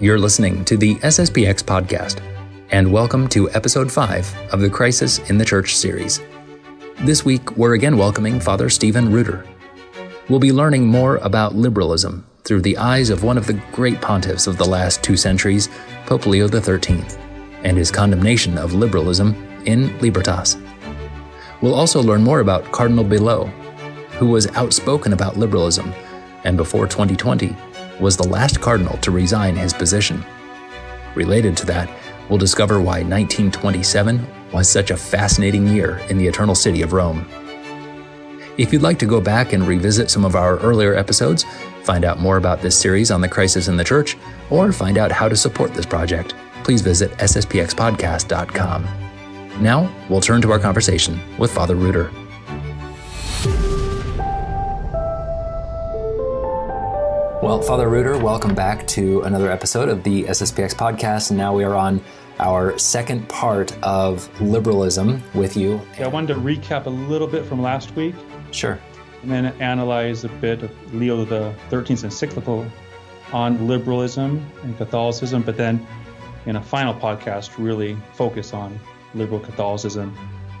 You're listening to the SSPX podcast, and welcome to Episode 5 of the Crisis in the Church series. This week, we're again welcoming Father Stephen Reuter. We'll be learning more about liberalism through the eyes of one of the great pontiffs of the last two centuries, Pope Leo XIII, and his condemnation of liberalism in Libertas. We'll also learn more about Cardinal Billot, who was outspoken about liberalism, and before 2020 was the last cardinal to resign his position. Related to that, we'll discover why 1927 was such a fascinating year in the Eternal City of Rome. If you'd like to go back and revisit some of our earlier episodes, find out more about this series on the Crisis in the Church, or find out how to support this project, please visit sspxpodcast.com. Now, we'll turn to our conversation with Father Reuter. Well, Father Reuter, welcome back to another episode of the SSPX podcast. And now we are on our second part of liberalism with you. Yeah, I wanted to recap a little bit from last week. Sure. And then analyze a bit of Leo XIII's encyclical on liberalism and Catholicism. But then in a final podcast, really focus on liberal Catholicism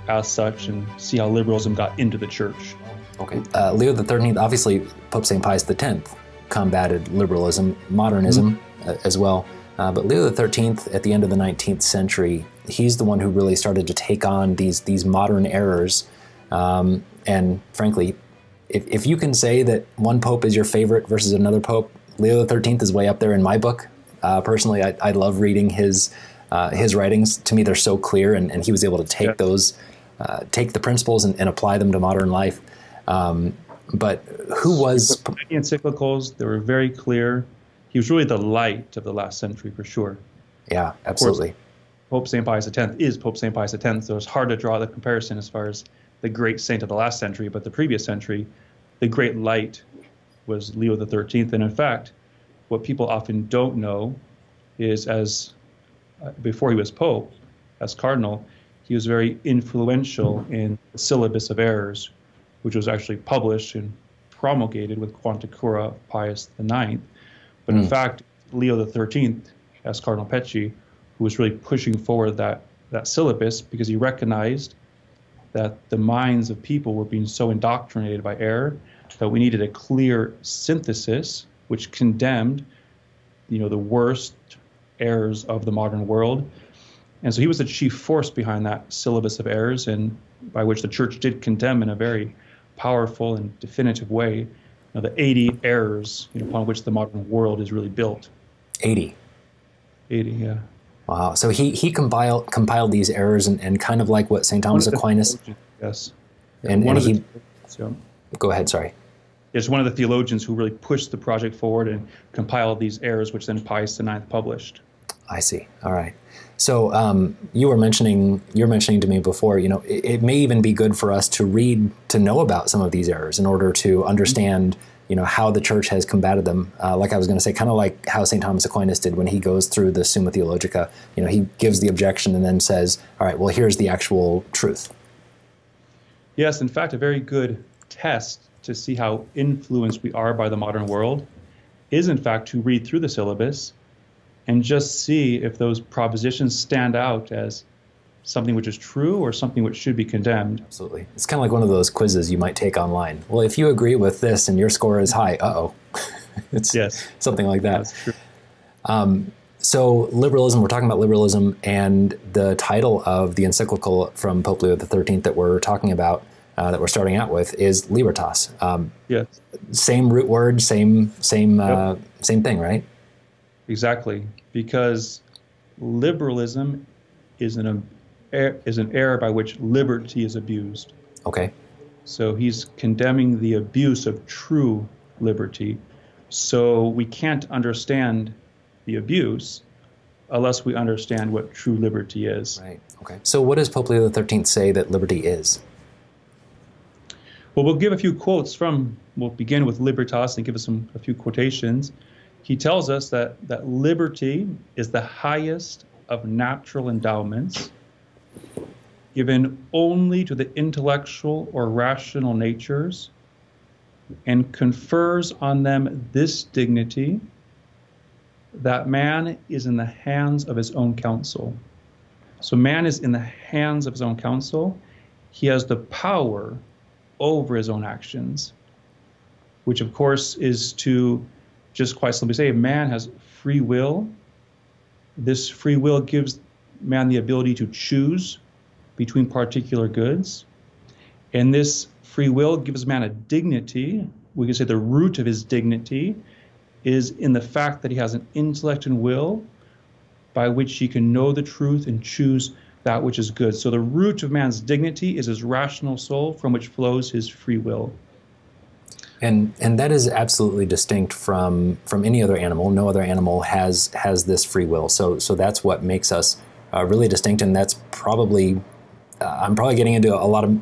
as such and see how liberalism got into the church. Okay. Leo XIII, obviously Pope St. Pius X, combated liberalism, modernism as well. But Leo XIII, at the end of the 19th century, he's the one who really started to take on these modern errors. And frankly, if you can say that one pope is your favorite versus another pope, Leo XIII is way up there in my book. Personally, I love reading his writings. To me, they're so clear, and he was able to take those, take the principles and apply them to modern life. But who was... The encyclicals, they were very clear. He was really the light of the last century for sure. Yeah, absolutely. Of course, Pope St. Pius X is Pope St. Pius X, so it's hard to draw the comparison as far as the great saint of the last century, but the previous century, the great light was Leo XIII. And in fact, what people often don't know is as before he was Pope, as Cardinal, he was very influential in the Syllabus of Errors, which was actually published and promulgated with Quanticura of Pius IX. But in fact, Leo XIII, as Cardinal Pecci, who was really pushing forward that syllabus because he recognized that the minds of people were being so indoctrinated by error that we needed a clear synthesis which condemned, the worst errors of the modern world. And so he was the chief force behind that Syllabus of Errors, and by which the church did condemn in a very powerful and definitive way, the 80 errors upon which the modern world is really built. 80, yeah. Wow. So he compiled these errors and kind of like what St. Thomas Aquinas. Yes. Go ahead, sorry. It's one of the theologians who really pushed the project forward and compiled these errors, which then Pius IX published. I see. All right. So you were mentioning to me before, it may even be good for us to know about some of these errors in order to understand, how the church has combated them. Like I was going to say, kind of like how St. Thomas Aquinas did when he goes through the Summa Theologica, he gives the objection and then says, all right, well, here's the actual truth. Yes, in fact, a very good test to see how influenced we are by the modern world is, in fact, to read through the syllabus and just see if those propositions stand out as something which is true or something which should be condemned. Absolutely. It's kind of like one of those quizzes you might take online. Well, if you agree with this and your score is high, it's something like that. That's true. So liberalism, we're talking about liberalism, and the title of the encyclical from Pope Leo XIII that we're talking about, that we're starting out with, is Libertas. Same root word, same thing, right? Exactly, because liberalism is an error by which liberty is abused. Okay. So he's condemning the abuse of true liberty. So we can't understand the abuse unless we understand what true liberty is. Right. Okay. So what does Pope Leo XIII say that liberty is? Well, we'll give a few quotes from. We'll begin with Libertas and give us a few quotations. He tells us that liberty is the highest of natural endowments, given only to the intellectual or rational natures, and confers on them this dignity, that man is in the hands of his own counsel. So man is in the hands of his own counsel. He has the power over his own actions, which of course is to just quite simply say, if man has free will, this free will gives man the ability to choose between particular goods. And this free will gives man a dignity. We can say the root of his dignity is in the fact that he has an intellect and will by which he can know the truth and choose that which is good. So the root of man's dignity is his rational soul, from which flows his free will. And that is absolutely distinct from any other animal. No other animal has this free will. So that's what makes us really distinct. And that's probably, I'm probably getting into a lot of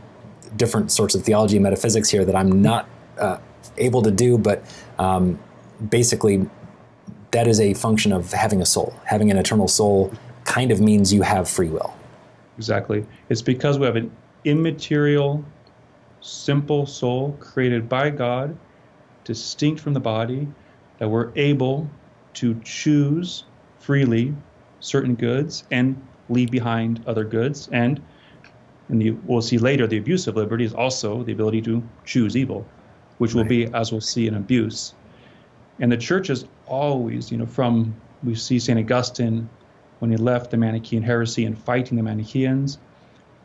different sorts of theology and metaphysics here that I'm not able to do, but basically that is a function of having a soul. Having an eternal soul kind of means you have free will. Exactly. It's because we have an immaterial, simple soul created by God, distinct from the body, that we're able to choose freely certain goods and leave behind other goods. And we'll see later, the abuse of liberty is also the ability to choose evil, which will be, as we'll see, an abuse. And the church is always, we see St. Augustine when he left the Manichaean heresy and fighting the Manichaeans.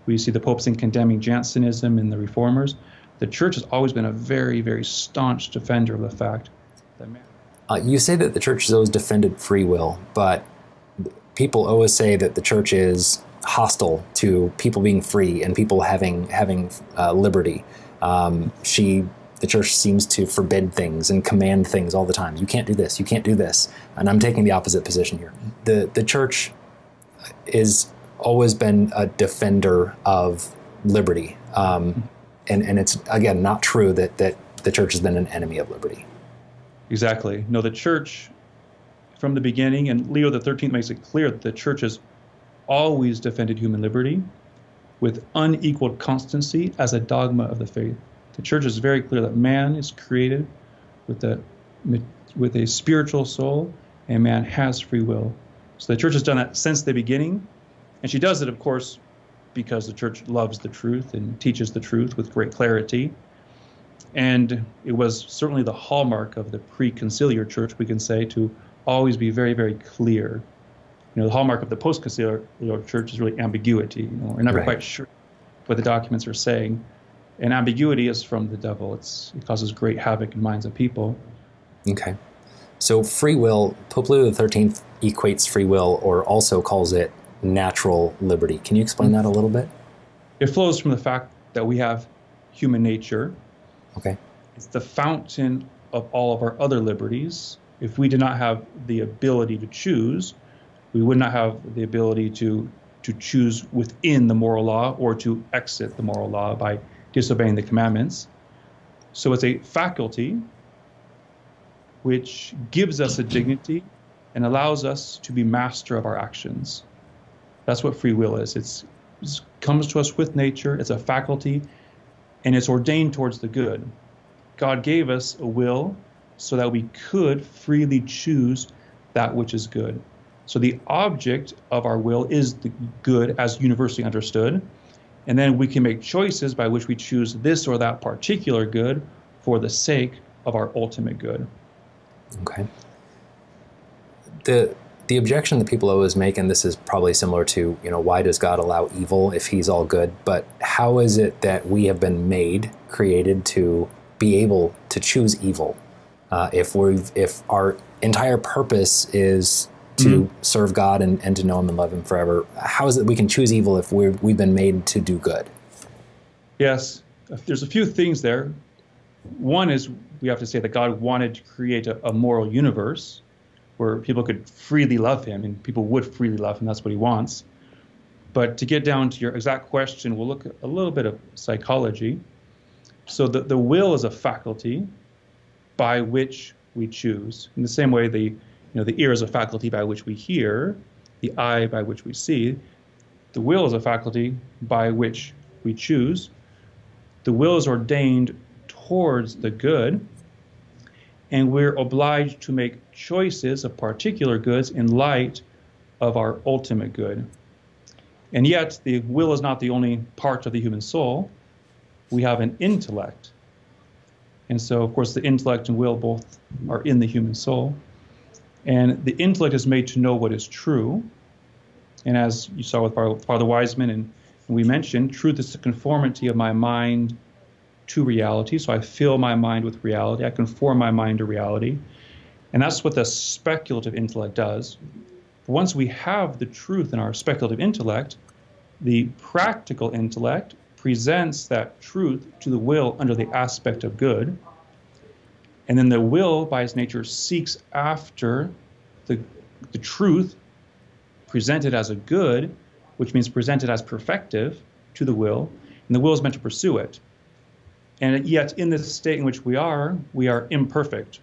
We see the popes in condemning Jansenism and the reformers. The church has always been a very, very staunch defender of the fact that man... you say that the church has always defended free will, but people always say that the church is hostile to people being free and people having liberty. The church seems to forbid things and command things all the time. You can't do this, you can't do this. And I'm taking the opposite position here. The church is... always been a defender of liberty. And it's, again, not true that the church has been an enemy of liberty. Exactly. No, the church, from the beginning, and Leo XIII makes it clear that the church has always defended human liberty with unequaled constancy as a dogma of the faith. The church is very clear that man is created with a spiritual soul, and man has free will. So the church has done that since the beginning. And she does it, of course, because the church loves the truth and teaches the truth with great clarity. And it was certainly the hallmark of the pre-conciliar church, we can say, to always be very, very clear. The hallmark of the post-conciliar church is really ambiguity. We're never quite sure what the documents are saying. And ambiguity is from the devil. It causes great havoc in minds of people. Okay. So free will, Pope Leo XIII equates free will, or also calls it natural liberty. Can you explain that a little bit? It flows from the fact that we have human nature. Okay. It's the fountain of all of our other liberties. If we did not have the ability to choose, we would not have the ability to choose within the moral law or to exit the moral law by disobeying the commandments. So it's a faculty which gives us a dignity and allows us to be master of our actions. That's what free will is. It comes to us with nature, it's a faculty, and it's ordained towards the good. God gave us a will so that we could freely choose that which is good. So the object of our will is the good as universally understood, and then we can make choices by which we choose this or that particular good for the sake of our ultimate good. Okay. The objection that people always make, and this is probably similar to, why does God allow evil if he's all good? But how is it that we have been created to be able to choose evil? If our entire purpose is to serve God and to know him and love him forever, how is it we can choose evil if we've been made to do good? Yes, there's a few things there. One is we have to say that God wanted to create a moral universe where people could freely love him, and people would freely love him. That's what he wants. But to get down to your exact question, we'll look at a little bit of psychology. So the will is a faculty by which we choose. In the same way, the ear is a faculty by which we hear, the eye by which we see. The will is a faculty by which we choose. The will is ordained towards the good. and we're obliged to make choices of particular goods in light of our ultimate good. And yet, the will is not the only part of the human soul. We have an intellect. And so, of course, the intellect and will both are in the human soul. And the intellect is made to know what is true. And as you saw with Father Wiseman and we mentioned, truth is the conformity of my mind to reality. So I fill my mind with reality. I conform my mind to reality. And that's what the speculative intellect does. Once we have the truth in our speculative intellect, the practical intellect presents that truth to the will under the aspect of good. And then the will, by its nature, seeks after the truth presented as a good, which means presented as perfective to the will, and the will is meant to pursue it. And yet, in this state in which we are imperfect.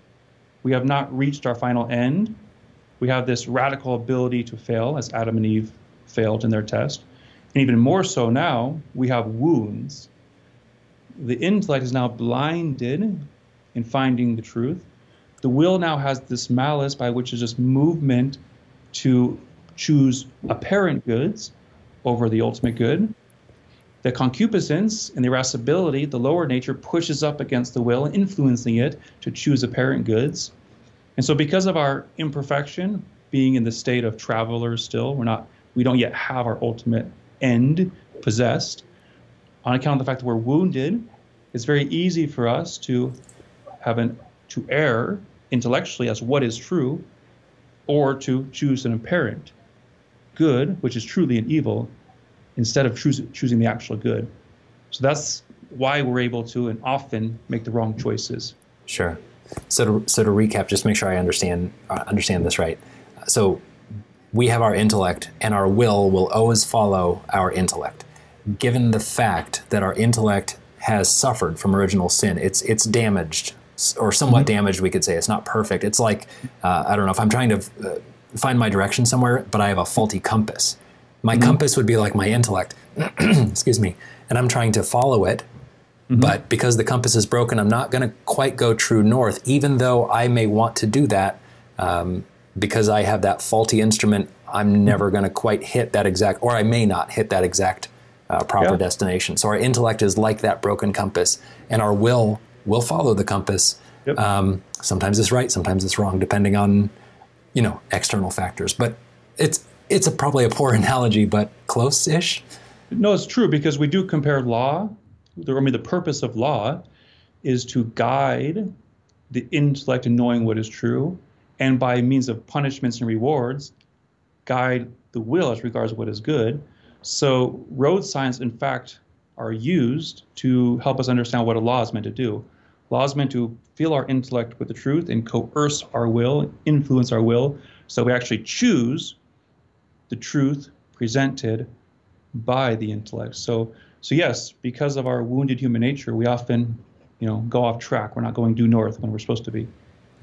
We have not reached our final end. We have this radical ability to fail, as Adam and Eve failed in their test. And even more so now, we have wounds. The intellect is now blinded in finding the truth. The will now has this malice by which is this movement to choose apparent goods over the ultimate good. The concupiscence and the irascibility, the lower nature, pushes up against the will, influencing it to choose apparent goods. And so because of our imperfection, being in the state of travelers still, we don't yet have our ultimate end possessed. On account of the fact that we're wounded, it's very easy for us to err intellectually as what is true, or to choose an apparent good, which is truly an evil, instead of choosing the actual good. So that's why we're able to and often make the wrong choices. Sure. So to recap, just make sure I understand this right. So we have our intellect, and our will always follow our intellect. Given the fact that our intellect has suffered from original sin, it's damaged, or somewhat damaged, we could say. It's not perfect. It's like, I don't know, if I'm trying to find my direction somewhere, but I have a faulty compass. My compass would be like my intellect, excuse me, and I'm trying to follow it, but because the compass is broken, I'm not going to quite go true north, even though I may want to do that, because I have that faulty instrument. I'm never going to quite hit that exact, or I may not hit that exact proper destination. So our intellect is like that broken compass, and our will follow the compass. Yep. Sometimes it's right, sometimes it's wrong, depending on, you know, external factors. But it's probably a poor analogy, but close-ish. No, it's true, because we do compare law. The purpose of law is to guide the intellect in knowing what is true, and by means of punishments and rewards, guide the will as regards what is good. So road signs, in fact, are used to help us understand what a law is meant to do. Law is meant to fill our intellect with the truth and coerce our will, influence our will, so we actually choose the truth presented by the intellect. So yes, because of our wounded human nature, we often, you know, go off track. We're not going due north when we're supposed to be.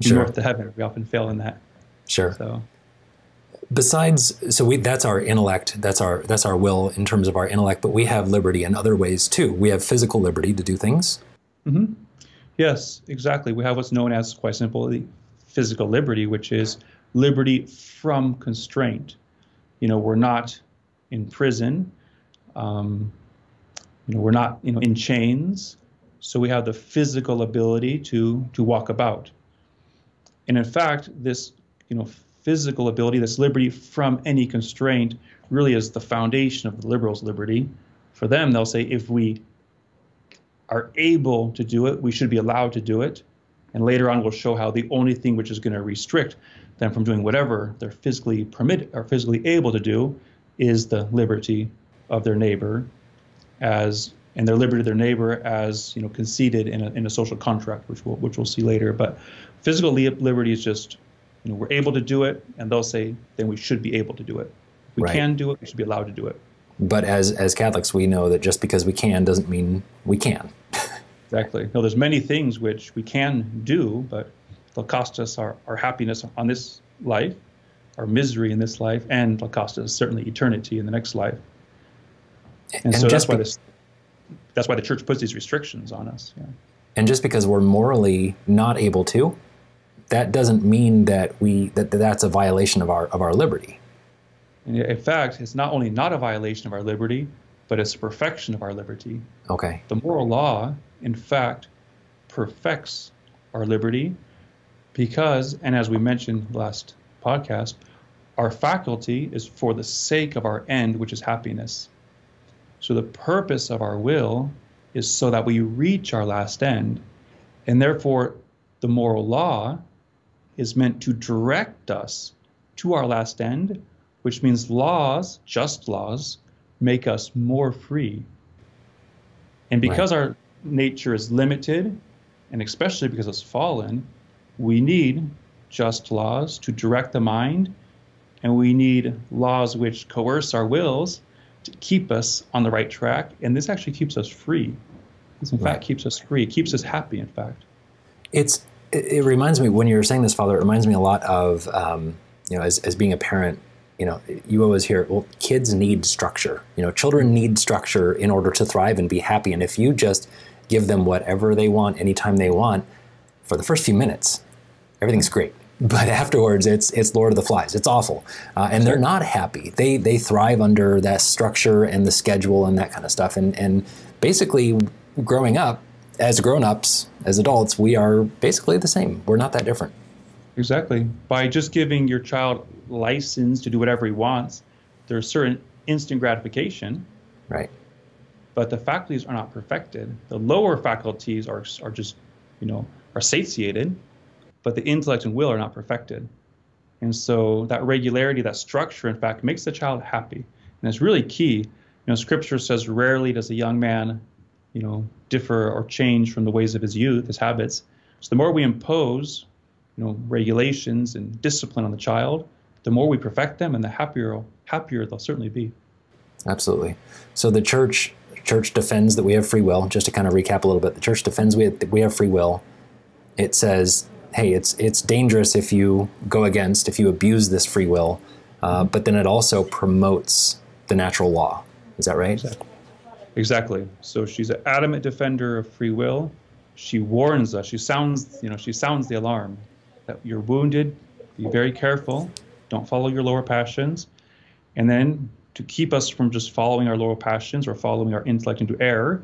Sure. Due north to heaven. We often fail in that. Sure. So that's our intellect, that's our will in terms of our intellect, but we have liberty in other ways too. We have physical liberty to do things. Yes, exactly. We have what's known as, quite simply, physical liberty, which is liberty from constraint. You know, we're not in prison, you know, we're not, you know, in chains, so we have the physical ability to walk about. And in fact, this, you know, physical ability, this liberty from any constraint, really is the foundation of the liberals' liberty. For them, they'll say, if we are able to do it, we should be allowed to do it. And later on, we'll show how the only thing which is going to restrict them from doing whatever they're physically permitted or physically able to do is the liberty of their neighbor, and their liberty of their neighbor as, you know, conceded in a social contract, which we'll see later. But physical liberty is just, you know, we're able to do it, and they'll say, then we should be able to do it. We can do it, we should be allowed to do it. But as Catholics, we know that just because we can doesn't mean we can. Exactly. No, there's many things which we can do, but they'll cost us our happiness on this life, our misery in this life, and they'll cost us certainly eternity in the next life. And so that's why the church puts these restrictions on us. Yeah. And just because we're morally not able to, that doesn't mean that that's a violation of our liberty. In fact, it's not only not a violation of our liberty, but it's a perfection of our liberty. Okay. The moral law, in fact, perfects our liberty because, and as we mentioned last podcast, our faculty is for the sake of our end, which is happiness. So the purpose of our will is so that we reach our last end. And therefore, the moral law is meant to direct us to our last end, which means laws, just laws, make us more free. And because our nature is limited, and especially because it's fallen, we need just laws to direct the mind, and we need laws which coerce our wills to keep us on the right track. And this actually keeps us free. This, in fact, keeps us free. It keeps us happy, in fact. It reminds me, when you were saying this, Father, it reminds me a lot of, you know, as being a parent, you know, you always hear, well, kids need structure. You know, children need structure in order to thrive and be happy. And if you just give them whatever they want, anytime they want, for the first few minutes, everything's great. But afterwards, it's Lord of the Flies. It's awful. And they're not happy. They thrive under that structure and the schedule and that kind of stuff. And basically, growing up, as grown-ups, as adults, we are basically the same. We're not that different. Exactly. By just giving your child license to do whatever he wants, there's certain instant gratification. Right. But the faculties are not perfected. The lower faculties are just, you know, are satiated, but the intellect and will are not perfected. And so that regularity, that structure, in fact, makes the child happy. And it's really key. You know, Scripture says rarely does a young man, you know, differ or change from the ways of his youth, his habits. So the more we impose, you know, regulations and discipline on the child, the more we perfect them, and the happier they'll certainly be. Absolutely. So the church defends that we have free will. Just to kind of recap a little bit, the church defends that we have free will. It says, hey, it's dangerous if you go against, if you abuse this free will. But then it also promotes the natural law. Is that right? Exactly. So she's an adamant defender of free will. She warns us. She sounds the alarm that you're wounded. Be very careful. Don't follow your lower passions. And then to keep us from just following our lower passions or following our intellect into error,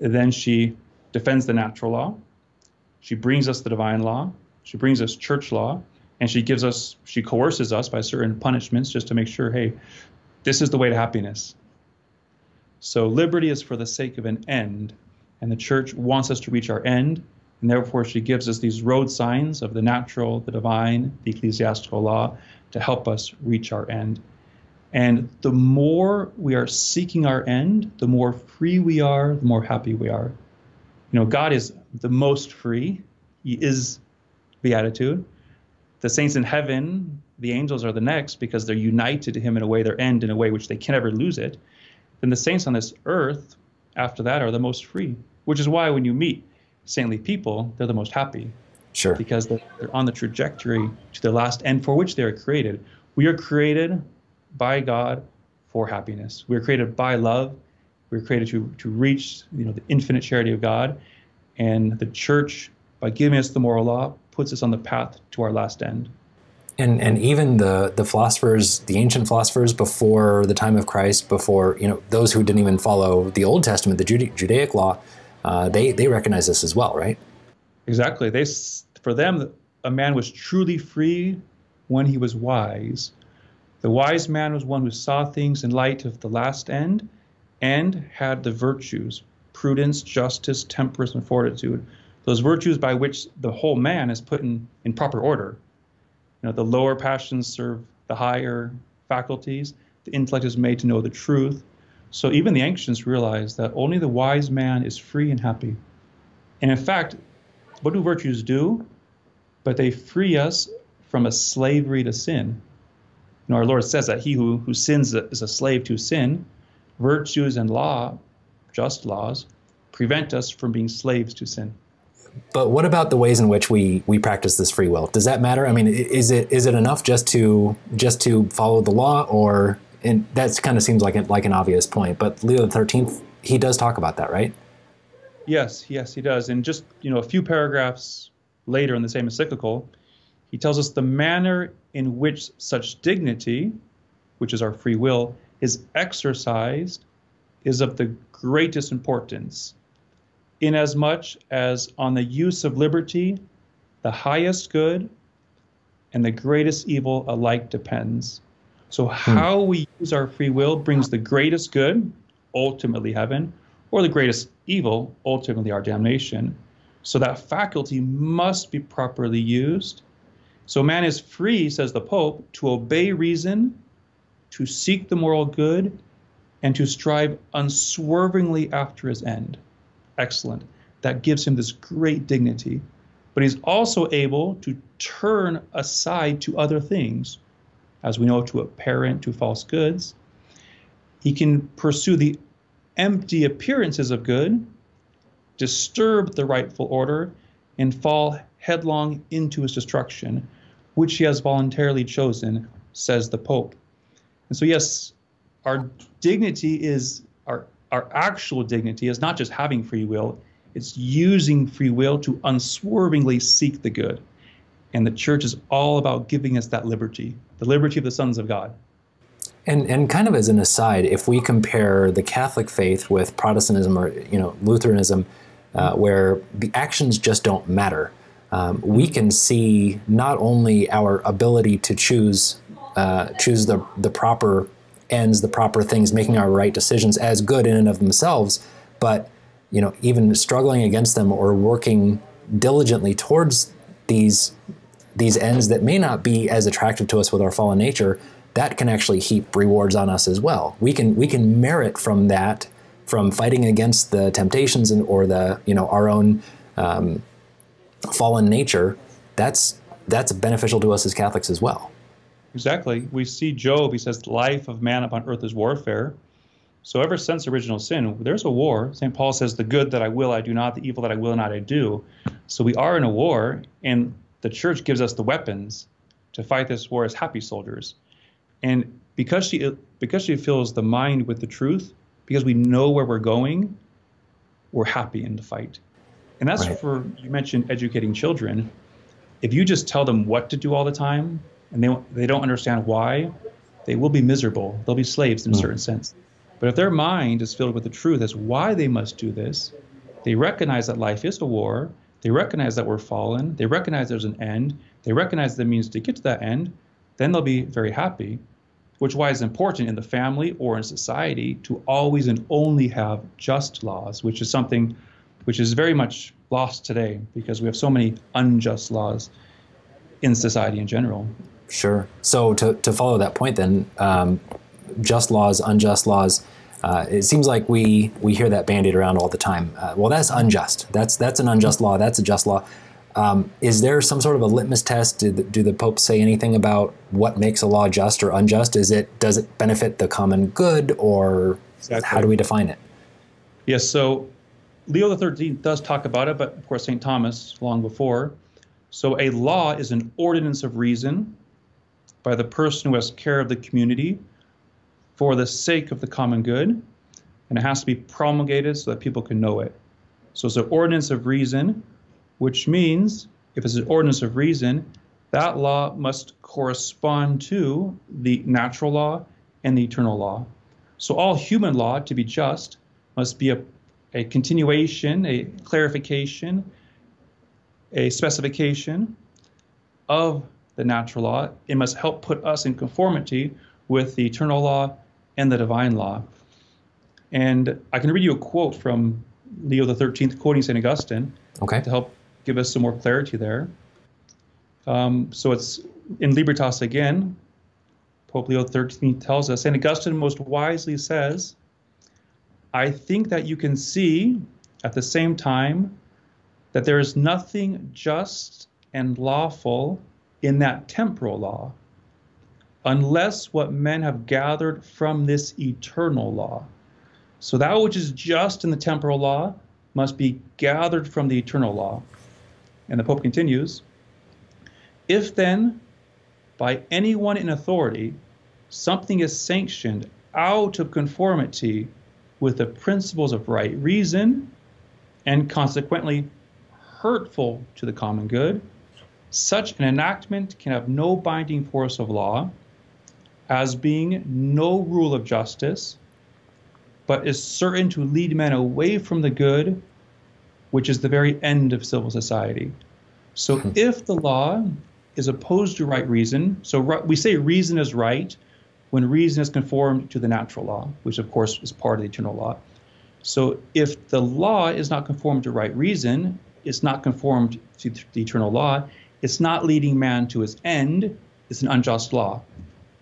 then she defends the natural law. She brings us the divine law. She brings us church law. And she coerces us by certain punishments just to make sure, hey, this is the way to happiness. So liberty is for the sake of an end. And the church wants us to reach our end. And therefore, she gives us these road signs of the natural, the divine, the ecclesiastical law to help us reach our end. And the more we are seeking our end, the more free we are, the more happy we are. You know, God is the most free. He is beatitude. The saints in heaven, the angels are the next, because they're united to him in a way, their end in a way which they can never lose it. Then the saints on this earth after that are the most free, which is why when you meet saintly people, they're the most happy. Sure. Because they're on the trajectory to their last end for which they are created. We are created by God for happiness. We're created by love. We're created to reach, you know, the infinite charity of God. And the church, by giving us the moral law, puts us on the path to our last end. And even the philosophers, the ancient philosophers before the time of Christ, before, you know, those who didn't even follow the Old Testament, the Judaic law, they recognize this as well, right? Exactly. For them, a man was truly free when he was wise. The wise man was one who saw things in light of the last end and had the virtues, prudence, justice, temperance, and fortitude, those virtues by which the whole man is put in proper order. You know, the lower passions serve the higher faculties. The intellect is made to know the truth. So even the ancients realized that only the wise man is free and happy. And in fact, what do virtues do? But they free us from a slavery to sin. You know, our Lord says that he who sins is a slave to sin. Virtues and law, just laws, prevent us from being slaves to sin. But what about the ways in which we practice this free will? Does that matter? I mean, is it enough just to follow the law? Or, and that kind of seems like an obvious point. But Leo XIII, he does talk about that, right? Yes, he does. And just, you know, a few paragraphs later in the same encyclical, He tells us the manner in which such dignity, which is our free will, is exercised is of the greatest importance, inasmuch as on the use of liberty, the highest good and the greatest evil alike depends. So how we use our free will brings the greatest good, ultimately heaven, or the greatest evil, ultimately our damnation. So that faculty must be properly used. So man is free, says the Pope, to obey reason, to seek the moral good, and to strive unswervingly after his end. Excellent. That gives him this great dignity. But he's also able to turn aside to other things, as we know, to a parent, to false goods. He can pursue the empty appearances of good, disturb the rightful order, and fall headlong into his destruction, which he has voluntarily chosen, says the Pope. And so, yes, our dignity is, our actual dignity is not just having free will, it's using free will to unswervingly seek the good. And the church is all about giving us that liberty, the liberty of the sons of God. And kind of as an aside, if we compare the Catholic faith with Protestantism or, you know, Lutheranism, where the actions just don't matter, we can see not only our ability to choose the proper ends, the proper things, making our right decisions as good in and of themselves, but, you know, even struggling against them or working diligently towards these ends that may not be as attractive to us with our fallen nature, that can actually heap rewards on us as well. We can merit from that, from fighting against the temptations and or the, you know, our own fallen nature. That's beneficial to us as Catholics as well. Exactly. We see Job. He says, "The life of man upon earth is warfare." So ever since original sin, there's a war. St. Paul says, "The good that I will, I do not; the evil that I will not, I do." So we are in a war, and the church gives us the weapons to fight this war as happy soldiers. And because she fills the mind with the truth, because we know where we're going, we're happy in the fight. And that's right. For, you mentioned educating children. If you just tell them what to do all the time, and they don't understand why, they will be miserable. They'll be slaves in a certain sense. But if their mind is filled with the truth as why they must do this, they recognize that life is a war, they recognize that we're fallen, they recognize there's an end, they recognize the means to get to that end, then they'll be very happy. Which is why it's important in the family or in society to always and only have just laws, which is something which is very much lost today because we have so many unjust laws in society in general. Sure. So to follow that point then, just laws, unjust laws, it seems like we hear that bandied around all the time. Well, that's unjust. That's an unjust law. That's a just law. Is there some sort of a litmus test? Do the Pope say anything about what makes a law just or unjust? Does it benefit the common good, or exactly. How do we define it? Yes, so Leo XIII does talk about it, but of course St. Thomas long before. So a law is an ordinance of reason by the person who has care of the community for the sake of the common good, and it has to be promulgated so that people can know it. So it's an ordinance of reason, which means if it's an ordinance of reason, that law must correspond to the natural law and the eternal law. So all human law, to be just, must be a continuation, a clarification, a specification of the natural law. It must help put us in conformity with the eternal law and the divine law. And I can read you a quote from Leo XIII, quoting St. Augustine, okay, to help give us some more clarity there. So it's in Libertas again, Pope Leo XIII tells us, St. Augustine most wisely says, "I think that you can see at the same time that there is nothing just and lawful in that temporal law, unless what men have gathered from this eternal law. So that which is just in the temporal law must be gathered from the eternal law." And the Pope continues, "If then, by anyone in authority, something is sanctioned out of conformity with the principles of right reason, and consequently hurtful to the common good, Such an enactment can have no binding force of law, as being no rule of justice, but is certain to lead men away from the good, which is the very end of civil society. So if the law is opposed to right reason, so we say reason is right when reason is conformed to the natural law, which of course is part of the eternal law. So if the law is not conformed to right reason, it's not conformed to the eternal law, it's not leading man to his end, it's an unjust law.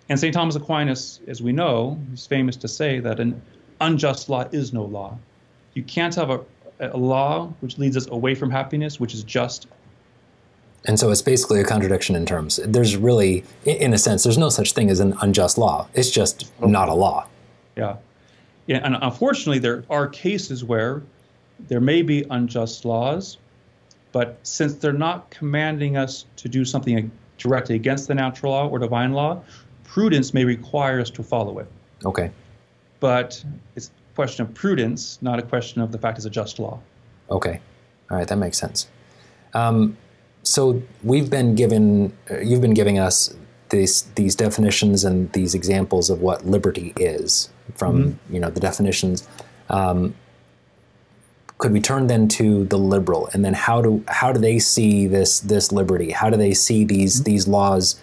And St. Thomas Aquinas, as we know, is famous to say that an unjust law is no law. You can't have a law which leads us away from happiness, which is just. And so it's basically a contradiction in terms. There's really, in a sense, there's no such thing as an unjust law. It's just not a law. Yeah. Yeah, and unfortunately, there are cases where there may be unjust laws, but since they're not commanding us to do something directly against the natural law or divine law, prudence may require us to follow it. Okay. But it's a question of prudence, not a question of the fact it's a just law. Okay. All right, that makes sense. So we've been given, you've been giving us these definitions and these examples of what liberty is from, you know, the definitions. Could we turn then to the liberal, and then how do they see this liberty? How do they see these laws?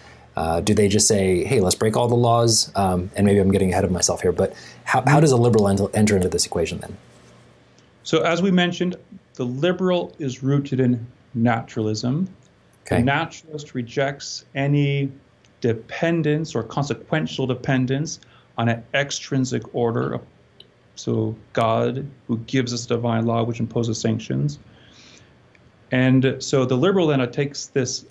Do they just say, hey, let's break all the laws? And maybe I'm getting ahead of myself here, but how does a liberal enter into this equation then? So as we mentioned, the liberal is rooted in naturalism. Okay. The naturalist rejects any dependence or consequential dependence on an extrinsic order of so God, who gives us divine law, which imposes sanctions. And so the liberal then takes this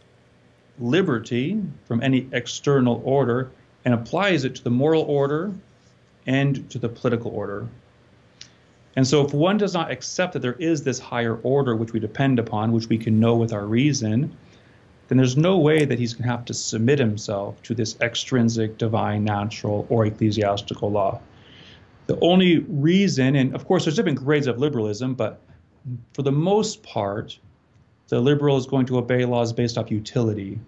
liberty from any external order and applies it to the moral order and to the political order. And so if one does not accept that there is this higher order which we depend upon, which we can know with our reason, then there's no way that he's going to have to submit himself to this extrinsic, divine, natural, or ecclesiastical law. The only reason, and of course there's different grades of liberalism, but for the most part, the liberal is going to obey laws based off utility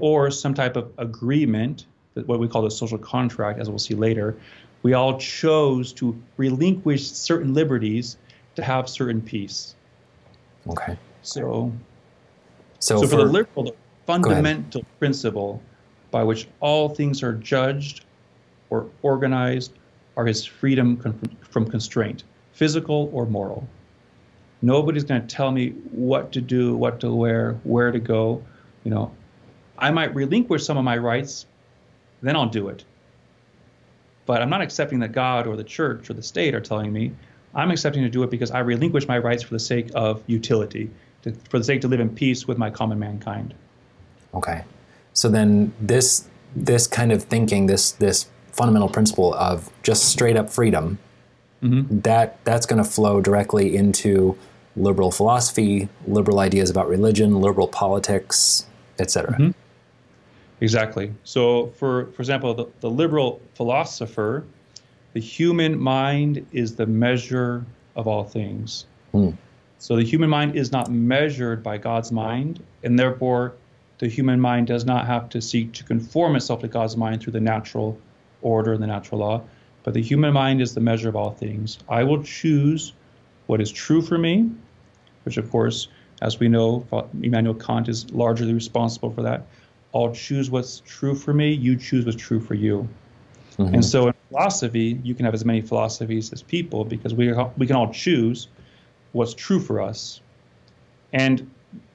or some type of agreement, what we call the social contract, as we'll see later. We all chose to relinquish certain liberties to have certain peace. Okay. So for the liberal, the fundamental principle by which all things are judged or organized are his freedom from constraint, physical or moral. Nobody's going to tell me what to do, what to wear, where to go. You know, I might relinquish some of my rights, then I'll do it. But I'm not accepting that God or the church or the state are telling me. I'm accepting to do it because I relinquish my rights for the sake of utility, for the sake to live in peace with my common mankind. Okay. So then this kind of thinking, this fundamental principle of just straight up freedom, that's going to flow directly into liberal philosophy, liberal ideas about religion, liberal politics, etc. Exactly. So for example, the liberal philosopher, the human mind is the measure of all things. So the human mind is not measured by God's mind, and therefore the human mind does not have to seek to conform itself to God's mind through the natural order and the natural law, but the human mind is the measure of all things. I will choose what is true for me, which of course, as we know, Immanuel Kant is largely responsible for that. I'll choose what's true for me, you choose what's true for you. And so in philosophy, you can have as many philosophies as people because we can all choose what's true for us. And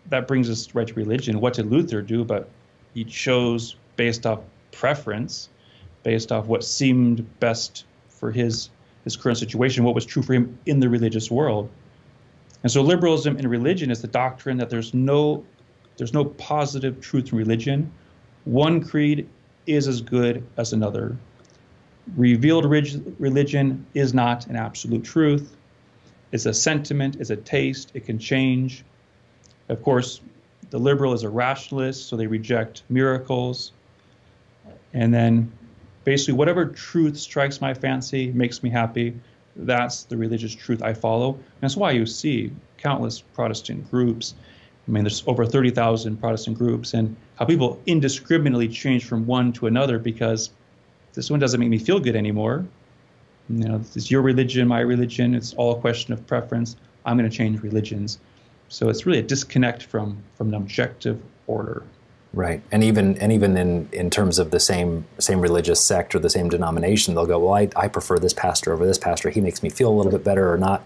that brings us right to religion. What did Luther do? But he chose based off preference, based off what seemed best for his current situation, what was true for him in the religious world. And so liberalism in religion is the doctrine that there's no positive truth in religion. One creed is as good as another. Revealed religion is not an absolute truth. It's a sentiment, it's a taste, it can change. Of course, the liberal is a rationalist, so they reject miracles. And then basically, whatever truth strikes my fancy, makes me happy, that's the religious truth I follow. And that's why you see countless Protestant groups I mean, there's over 30,000 Protestant groups, and how people indiscriminately change from one to another because this one doesn't make me feel good anymore. You know, it's your religion, my religion. It's all a question of preference. I'm going to change religions. So it's really a disconnect from an objective order. Right. And even in terms of the same religious sect or the same denomination, they'll go, well, I prefer this pastor over this pastor. He makes me feel a little bit better or not.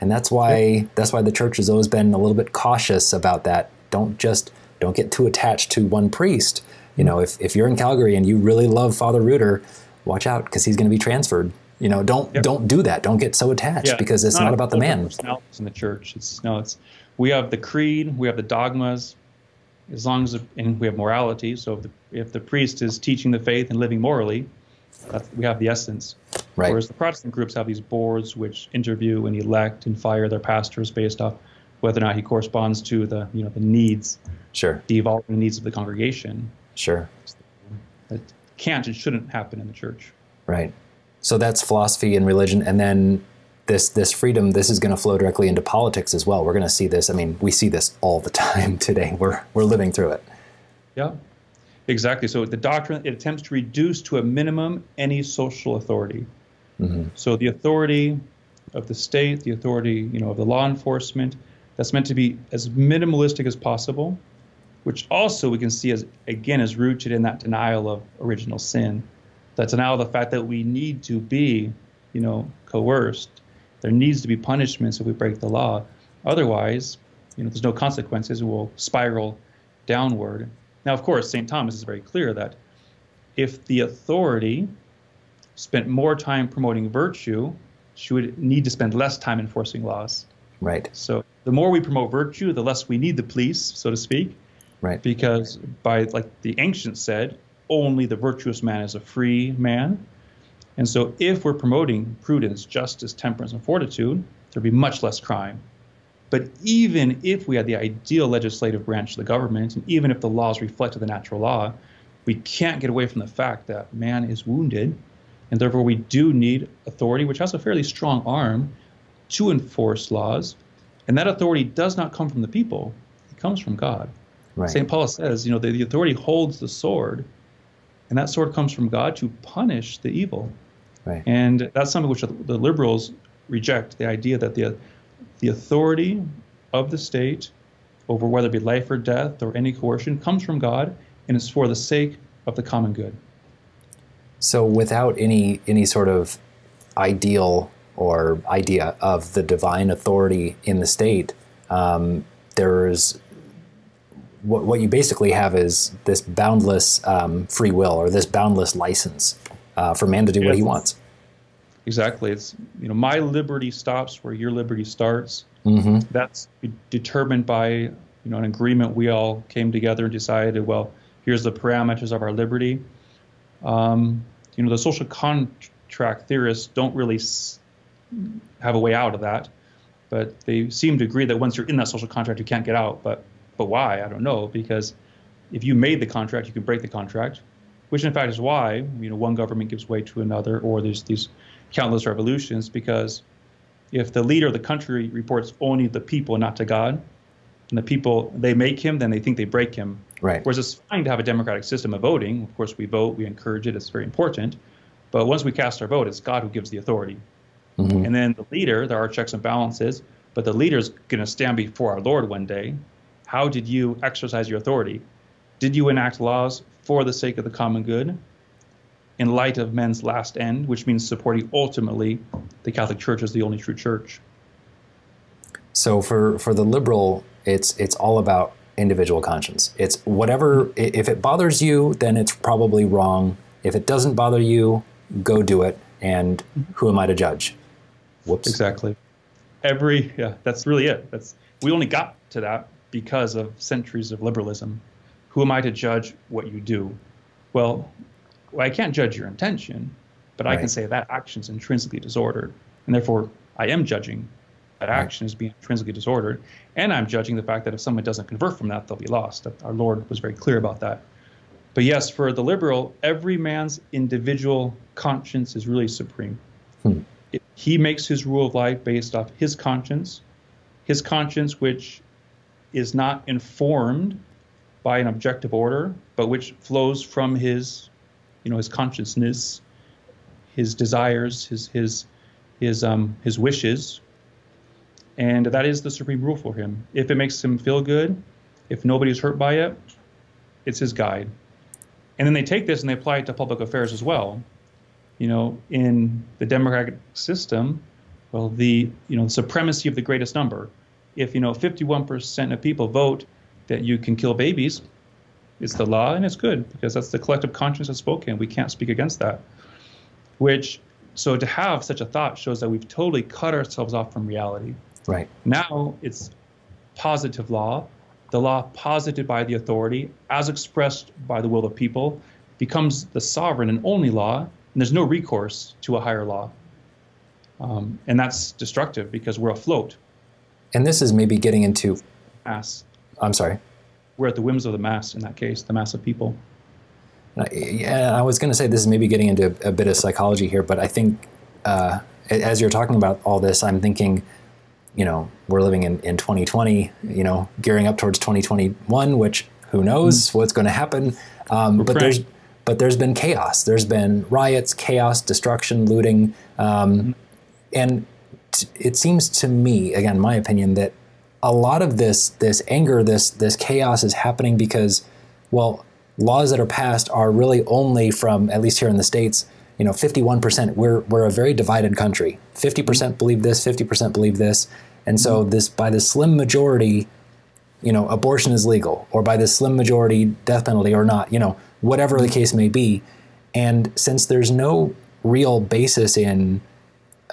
And that's why the church has always been a little bit cautious about that. Don't get too attached to one priest. You know, if you're in Calgary and you really love Father Reuter, watch out because he's going to be transferred. You know, don't do that. Don't get so attached because it's not about the man. Personalities in the church. We have the creed, we have the dogmas, and we have morality. So if the priest is teaching the faith and living morally, we have the essence. Right. Whereas the Protestant groups have these boards which interview and elect and fire their pastors based off whether or not he corresponds to the needs, the evolving needs of the congregation. Sure. That can't and shouldn't happen in the church. Right. So that's philosophy and religion, and then this freedom. This is going to flow directly into politics as well. We're going to see this. I mean, we see this all the time today. We're living through it. Yeah, exactly. So the doctrine, it attempts to reduce to a minimum any social authority. Mm-hmm. So the authority of the state, the authority of the law enforcement, that's meant to be as minimalistic as possible, which also we can see is rooted in that denial of original sin. That's now the fact that we need to be, coerced. There needs to be punishments if we break the law. Otherwise, there's no consequences. We'll spiral downward. Now, of course, St. Thomas is very clear that if the authority spent more time promoting virtue, she would need to spend less time enforcing laws. Right. So the more we promote virtue, the less we need the police, so to speak. Right. Because like the ancients said, only the virtuous man is a free man. And so if we're promoting prudence, justice, temperance, and fortitude, there'd be much less crime. But even if we had the ideal legislative branch of the government, and even if the laws reflected the natural law, we can't get away from the fact that man is wounded, and therefore we do need authority, which has a fairly strong arm, to enforce laws. And that authority does not come from the people. It comes from God. Right. St. Paul says, the authority holds the sword, and that sword comes from God to punish the evil. Right. And that's something which the liberals reject, the idea that the authority of the state over whether it be life or death or any coercion comes from God, and it's for the sake of the common good. So without any sort of ideal or idea of the divine authority in the state, there's... What you basically have is this boundless free will, or this boundless license for man to do what he wants. Exactly. It's my liberty stops where your liberty starts. Mm-hmm. That's determined by an agreement we all came together and decided. Well, here's the parameters of our liberty. The social contract theorists don't really have a way out of that, but they seem to agree that once you're in that social contract, you can't get out. But why? I don't know, because if you made the contract, you can break the contract, which in fact is why one government gives way to another, or there's these countless revolutions, because if the leader of the country reports only the people, not to God, and the people, they make him, then they think they break him. Right. Whereas it's fine to have a democratic system of voting. Of course, we vote, we encourage it, it's very important. But once we cast our vote, it's God who gives the authority. Mm-hmm. And then the leader, there are checks and balances, but the leader's going to stand before our Lord one day. How did you exercise your authority? Did you enact laws for the sake of the common good in light of men's last end, which means supporting ultimately the Catholic Church as the only true church? So for the liberal, it's all about individual conscience. It's whatever, if it bothers you, then it's probably wrong. If it doesn't bother you, go do it. And who am I to judge? Whoops. Exactly. That's really it. We only got to that because of centuries of liberalism. Who am I to judge what you do? Well, I can't judge your intention, but I can say that action is intrinsically disordered, and therefore I am judging that action as being intrinsically disordered, and I'm judging the fact that if someone doesn't convert from that, they'll be lost. Our Lord was very clear about that. But yes, for the liberal, every man's individual conscience is really supreme. Hmm. He makes his rule of life based off his conscience, which is not informed by an objective order, but which flows from his, you know, his consciousness, his desires, his wishes, and that is the supreme rule for him. If it makes him feel good, if nobody's hurt by it, it's his guide. And then they take this and they apply it to public affairs as well. You know, in the democratic system, well, the, you know, supremacy of the greatest number. If, you know, 51% of people vote that you can kill babies, it's the law and it's good because that's the collective conscience that spoke in. We can't speak against that. Which, so to have such a thought shows that we've totally cut ourselves off from reality. Right. Now it's positive law. The law posited by the authority as expressed by the will of people becomes the sovereign and only law, and there's no recourse to a higher law. And that's destructive because we're afloat. And this is maybe getting into... mass. I'm sorry. We're at the whims of the mass in that case, the mass of people. Yeah, I was going to say this is maybe getting into a bit of psychology here, but I think as you're talking about all this, I'm thinking, you know, we're living in 2020, you know, gearing up towards 2021, which who knows what's going to happen. But there's been chaos. There's been riots, chaos, destruction, looting. And it seems to me, again, my opinion, that a lot of this anger, this chaos is happening because, well, laws that are passed are really only from, at least here in the States, you know, 51%. We're a very divided country. 50% believe this, 50% believe this. And so this, by the slim majority, you know, abortion is legal, or by the slim majority, death penalty or not, you know, whatever the case may be. And since there's no real basis in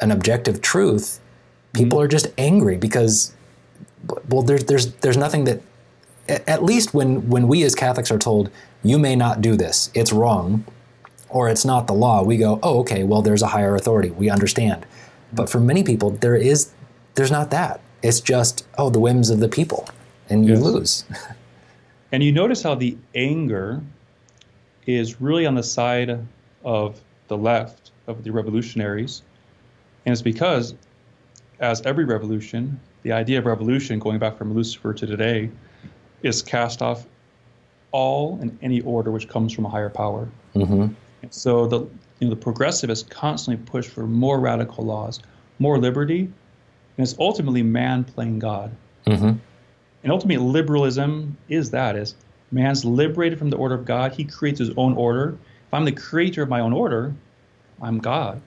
an objective truth, people are just angry because, well, there's nothing that, at least when we as Catholics are told, you may not do this, it's wrong, or it's not the law, we go, oh, okay, well, there's a higher authority, we understand. But for many people, there's not that. It's just, oh, the whims of the people, and you lose. And you notice how the anger is really on the side of the left, of the revolutionaries, and it's because, as every revolution, the idea of revolution, going back from Lucifer to today, is cast off all and any order which comes from a higher power. So the progressivists constantly push for more radical laws, more liberty, and it's ultimately man playing God. And ultimately liberalism is that, is man's liberated from the order of God. He creates his own order. If I'm the creator of my own order, I'm God.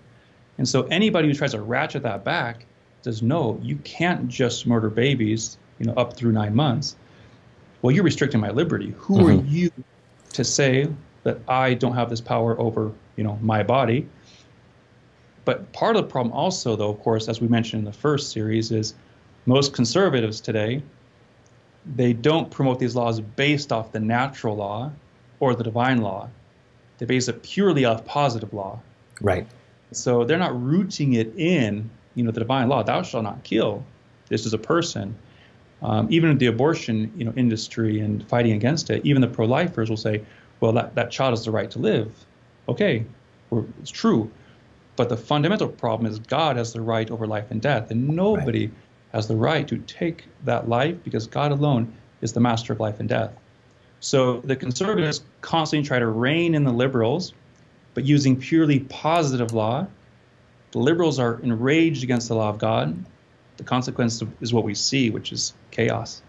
And so anybody who tries to ratchet that back says, no, you can't just murder babies, you know, up through 9 months. Well, you're restricting my liberty. Who are you to say that I don't have this power over, you know, my body? But part of the problem also, though, of course, as we mentioned in the first series, is most conservatives today, they don't promote these laws based off the natural law or the divine law. They base it purely off positive law. Right. So they're not rooting it in, you know, the divine law. Thou shalt not kill. This is a person. Even the abortion, you know, industry and fighting against it, even the pro-lifers will say, well, that child has the right to live. Okay, it's true. But the fundamental problem is God has the right over life and death, and nobody has the right to take that life because God alone is the master of life and death. So the conservatives constantly try to rein in the liberals, but using purely positive law. The liberals are enraged against the law of God. The consequence is what we see, which is chaos.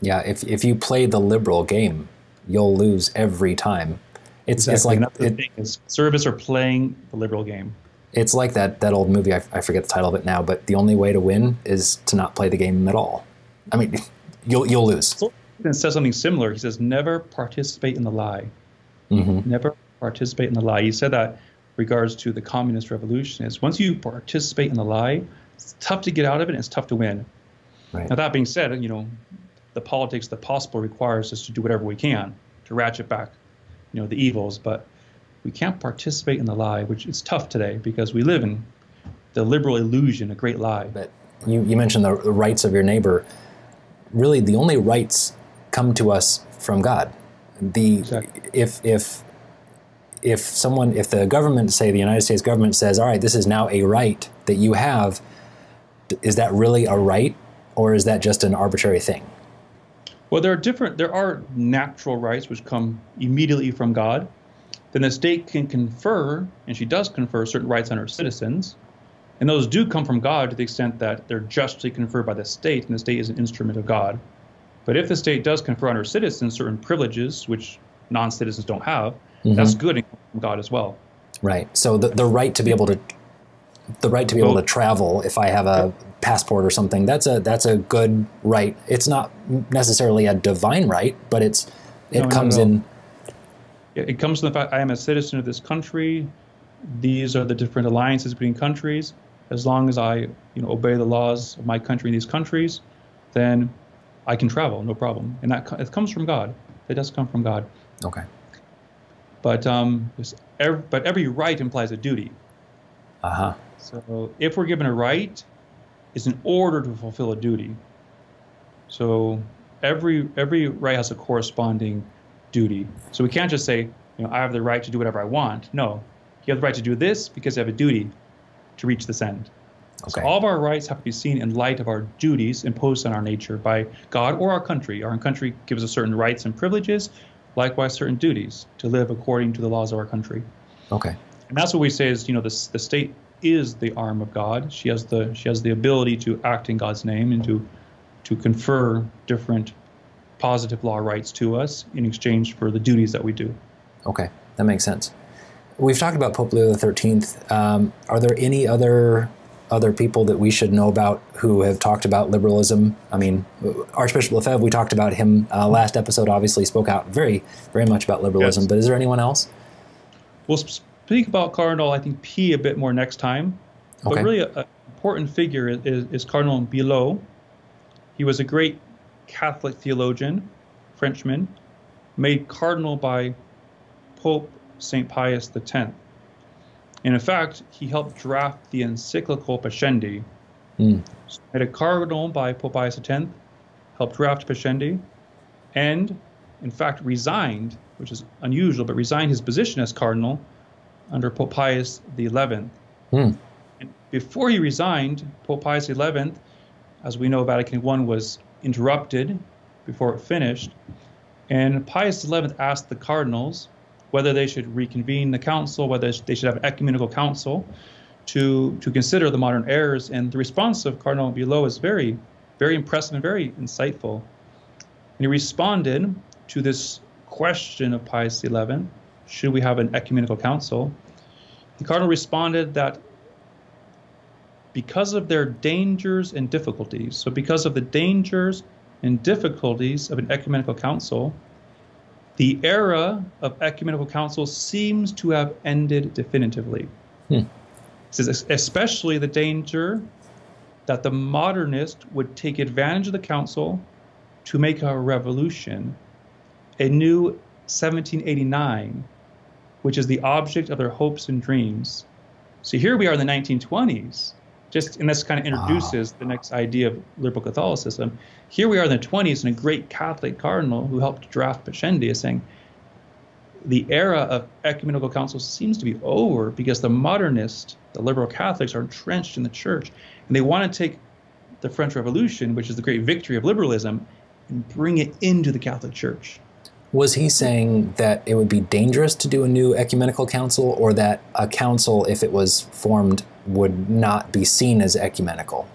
Yeah, if you play the liberal game, you'll lose every time. It's like the thing is, conservatives are playing the liberal game. It's like that old movie. I forget the title of it now, but the only way to win is to not play the game at all. I mean, you'll lose. He says something similar. He says, "Never participate in the lie." Never participate in the lie. He said that in regards to the communist revolution. Is once you participate in the lie, it's tough to get out of it, and it's tough to win. Right. Now, that being said, you know, the politics that possible requires us to do whatever we can to ratchet back, you know, the evils. But we can't participate in the lie, which is tough today because we live in the liberal illusion, a great lie. But you mentioned the rights of your neighbor. Really, the only rights come to us from God. If the government, say the United States government says, all right, this is now a right that you have, is that really a right, or is that just an arbitrary thing? Well, there are natural rights which come immediately from God. Then the state can confer, and she does confer, certain rights on her citizens. And those do come from God to the extent that they're justly conferred by the state, and the state is an instrument of God. But if the state does confer on her citizens certain privileges, which non-citizens don't have, mm-hmm. that's good and comes from God as well. Right. So the right to be able to travel, if I have a passport or something, that's a good right. It's not necessarily a divine right, but it comes in. It comes from the fact I am a citizen of this country. These are the different alliances between countries. As long as I obey the laws of my country and these countries, then I can travel, no problem. And that it comes from God. It does come from God. Okay. But every right implies a duty. Uh-huh. So if we're given a right, it's in order to fulfill a duty. So every right has a corresponding duty. So we can't just say, I have the right to do whatever I want. No, you have the right to do this because you have a duty to reach this end. Okay. So all of our rights have to be seen in light of our duties imposed on our nature by God or our country. Our country gives us certain rights and privileges, likewise certain duties to live according to the laws of our country. Okay. And that's what we say is, the state is the arm of God. She has the ability to act in God's name and to confer different positive law rights to us in exchange for the duties that we do. Okay, that makes sense. We've talked about Pope Leo XIII. Are there any other people that we should know about who have talked about liberalism? I mean, Archbishop Lefebvre, we talked about him last episode, obviously spoke out very, very much about liberalism, yes. But is there anyone else? Well, speak about Cardinal, I think, P a bit more next time. But okay. Really an important figure is Cardinal Billot. He was a great Catholic theologian, Frenchman, made cardinal by Pope St. Pius X. And in fact, he helped draft the encyclical Pascendi. So made a cardinal by Pope Pius X, helped draft Pascendi, and in fact resigned, which is unusual, but resigned his position as cardinal under Pope Pius XI. And before he resigned, Pope Pius XI, as we know, Vatican I was interrupted before it finished, and Pius XI asked the cardinals whether they should reconvene the council, whether they should have an ecumenical council to consider the modern errors. And the response of Cardinal Billot is very, very impressive and very insightful. And he responded to this question of Pius XI, should we have an ecumenical council? The cardinal responded that because of their dangers and difficulties, so because of the dangers and difficulties of an ecumenical council, the era of ecumenical councils seems to have ended definitively. This is especially the danger that the modernist would take advantage of the council to make a revolution, a new 1789, which is the object of their hopes and dreams. So here we are in the 1920s, and this kind of introduces the next idea of liberal Catholicism. Here we are in the 20s, and a great Catholic cardinal who helped draft Pascendi is saying, the era of ecumenical councils seems to be over because the modernists, the liberal Catholics, are entrenched in the church, and they want to take the French Revolution, which is the great victory of liberalism, and bring it into the Catholic Church. Was he saying that it would be dangerous to do a new ecumenical council, or that a council, if it was formed, would not be seen as ecumenical?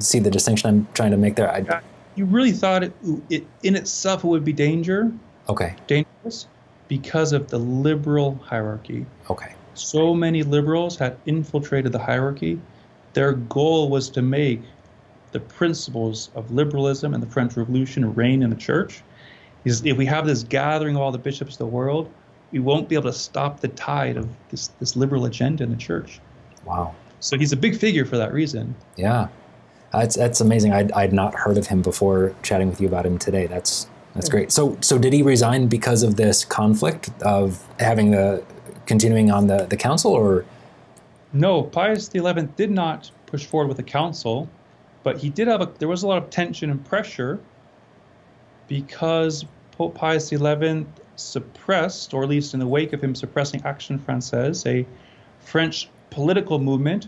See the distinction I'm trying to make there? You really thought it in itself would be dangerous because of the liberal hierarchy. Okay. So many liberals had infiltrated the hierarchy. Their goal was to make the principles of liberalism and the French Revolution reign in the church. If we have this gathering of all the bishops of the world, we won't be able to stop the tide of this liberal agenda in the church. Wow. So he's a big figure for that reason. Yeah. That's amazing. I'd not heard of him before chatting with you about him today. That's great. So did he resign because of this conflict of having continuing on the council, or? No, Pius XI did not push forward with the council, but he did have there was a lot of tension and pressure because Pope Pius XI suppressed, or at least in the wake of him suppressing Action Française, a French political movement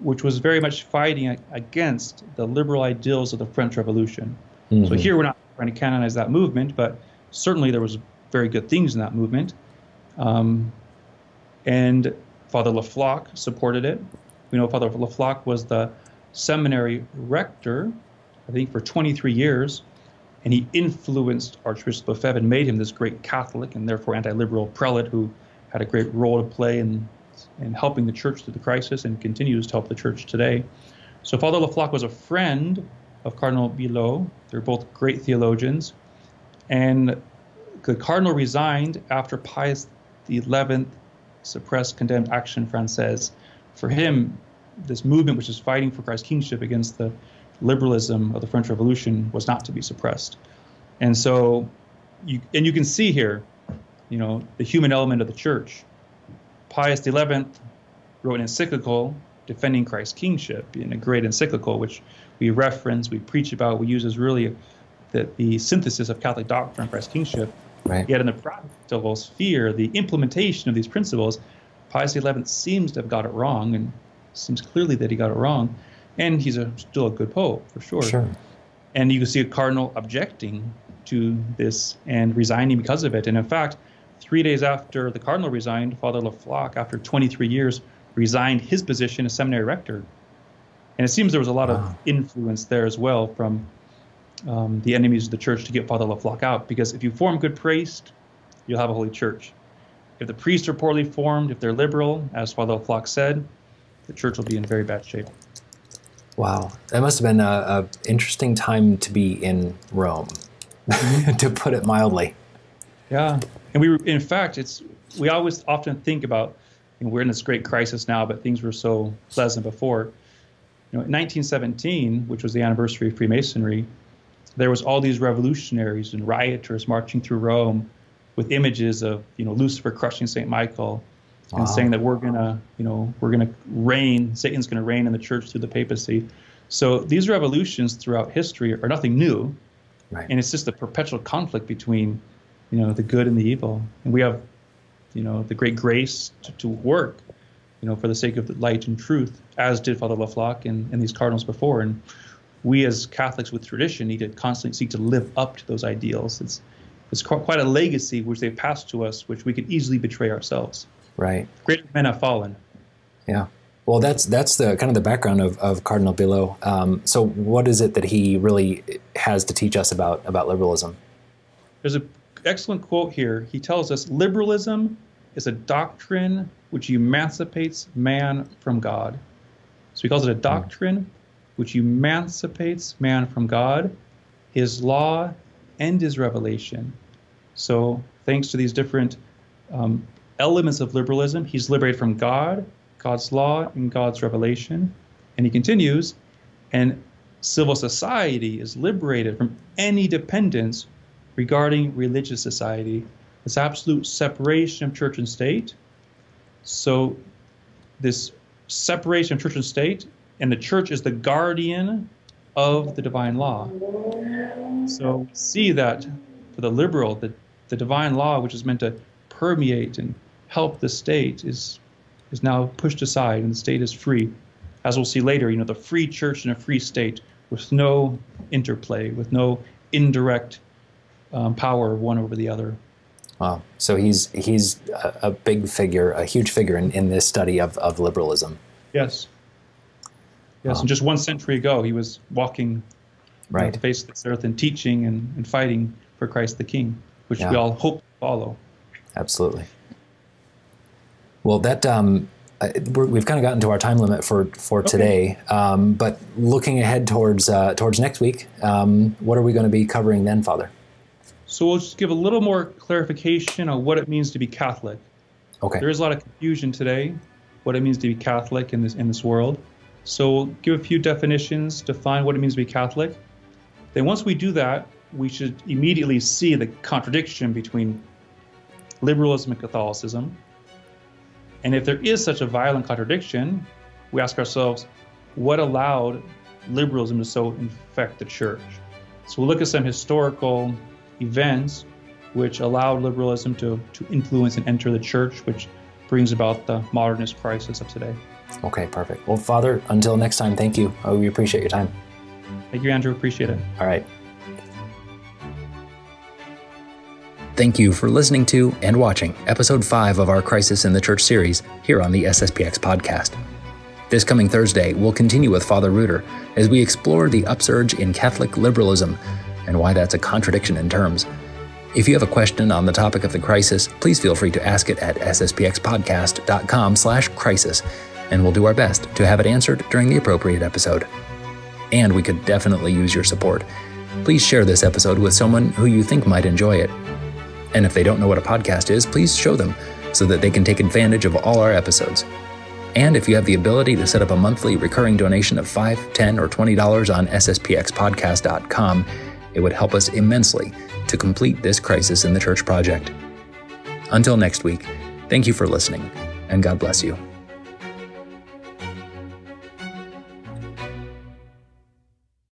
which was very much fighting against the liberal ideals of the French Revolution. So here we're not trying to canonize that movement, but certainly there was very good things in that movement. And Father Le Floch supported it. We know Father Le Floch was the seminary rector, I think, for 23 years, and he influenced Archbishop Lefebvre and made him this great Catholic and therefore anti-liberal prelate who had a great role to play in helping the church through the crisis and continues to help the church today. So Father Le Floch was a friend of Cardinal Billot. They're both great theologians. And the cardinal resigned after Pius XI suppressed, condemned Action Française. For him, this movement, which is fighting for Christ's kingship against the liberalism of the French Revolution, was not to be suppressed. And so, you can see here, you know, the human element of the church. Pius XI wrote an encyclical defending Christ's kingship, in a great encyclical, which we reference, we preach about, we use as really the synthesis of Catholic doctrine on Christ's kingship. Right. Yet in the practical sphere, the implementation of these principles, Pius XI seems to have got it wrong, and seems clearly that he got it wrong. And he's still a good pope, for sure. Sure. And you can see a cardinal objecting to this and resigning because of it. And in fact, 3 days after the cardinal resigned, Father Le Floch, after 23 years, resigned his position as seminary rector. And it seems there was a lot of influence there as well from the enemies of the church to get Father Le Floch out. Because if you form good priests, you'll have a holy church. If the priests are poorly formed, if they're liberal, as Father Le Floch said, the church will be in very bad shape. Wow, that must have been an interesting time to be in Rome, to put it mildly. Yeah, and in fact, we always often think about, you know, we're in this great crisis now, but things were so pleasant before. You know, in 1917, which was the anniversary of Freemasonry, there was all these revolutionaries and rioters marching through Rome with images of, you know, Lucifer crushing St. Michael. And saying that we're gonna reign, Satan's gonna reign in the church through the papacy. So these revolutions throughout history are nothing new, right? And it's just a perpetual conflict between, you know, the good and the evil. And we have, you know, the great grace to work, you know, for the sake of the light and truth, as did Father Le Floch and these cardinals before. And we as Catholics with tradition need to constantly seek to live up to those ideals. It's quite a legacy which they've passed to us, which we could easily betray ourselves. Right. Great men have fallen. Yeah. Well, that's the kind of the background of Cardinal Billot. So what is it that he really has to teach us about liberalism? There's an excellent quote here. He tells us, liberalism is a doctrine which emancipates man from God. So he calls it a doctrine which emancipates man from God, his law, and his revelation. So thanks to these different elements of liberalism, he's liberated from God, God's law, and God's revelation. And he continues, and civil society is liberated from any dependence regarding religious society. It's absolute separation of church and state. So this separation of church and state, and the church is the guardian of the divine law. So we see that for the liberal, the divine law, which is meant to permeate and help the state, is now pushed aside, and the state is free. As we'll see later, you know, the free church and a free state with no interplay, with no indirect power one over the other. Wow. So he's a big figure, a huge figure in this study of liberalism. Yes. Yes, wow. And just 1 century ago, he was walking right the face of this earth and teaching and fighting for Christ the King, which we all hope to follow. Absolutely. Well, that we've kind of gotten to our time limit for today, but looking ahead towards next week, what are we going to be covering then, Father? So we'll just give a little more clarification on what it means to be Catholic. Okay. There is a lot of confusion today, what it means to be Catholic in this world. So we'll give a few definitions, define what it means to be Catholic. Then once we do that, we should immediately see the contradiction between liberalism and Catholicism. And if there is such a violent contradiction, we ask ourselves, what allowed liberalism to so infect the church? So we'll look at some historical events which allowed liberalism to influence and enter the church, which brings about the modernist crisis of today. Okay, perfect. Well, Father, until next time, thank you. We appreciate your time. Thank you, Andrew. Appreciate it. All right. Thank you for listening to and watching Episode 5 of our Crisis in the Church series here on the SSPX podcast. This coming Thursday, we'll continue with Father Reuter as we explore the upsurge in Catholic liberalism and why that's a contradiction in terms. If you have a question on the topic of the crisis, please feel free to ask it at sspxpodcast.com/crisis, and we'll do our best to have it answered during the appropriate episode. And we could definitely use your support. Please share this episode with someone who you think might enjoy it. And if they don't know what a podcast is, please show them so that they can take advantage of all our episodes. And if you have the ability to set up a monthly recurring donation of $5, $10, or $20 on sspxpodcast.com, it would help us immensely to complete this Crisis in the Church project. Until next week, thank you for listening, and God bless you.